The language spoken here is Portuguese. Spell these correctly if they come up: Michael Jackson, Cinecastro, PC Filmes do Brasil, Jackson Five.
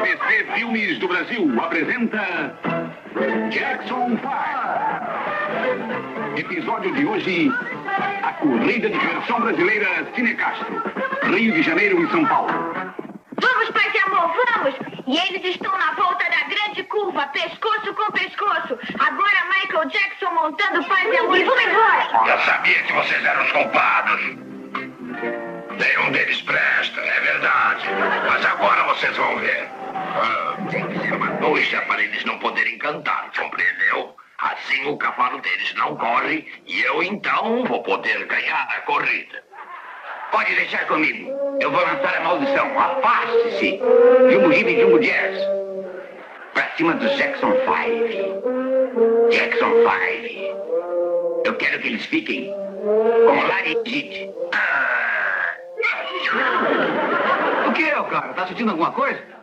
PC Filmes do Brasil apresenta Jackson Five. Episódio de hoje: a corrida de diversão brasileira Cinecastro, Rio de Janeiro e São Paulo. Vamos, pai de amor, vamos! E eles estão na volta da grande curva, pescoço com pescoço. Agora Michael Jackson montando pai de amor. E vamos embora! Eu sabia que vocês eram os culpados. Nenhum deles presta, é verdade. Mas agora vocês vão ver. Tem que ser uma noiva para eles não poderem cantar, compreendeu? Assim o cavalo deles não corre e eu então vou poder ganhar a corrida. Pode deixar comigo. Eu vou lançar a maldição. Afaste-se. Jumbo Jive e Jumbo Jazz. Pra cima do Jackson Five. Jackson Five. Eu quero que eles fiquem com laringite. O que é, cara? Tá sentindo alguma coisa?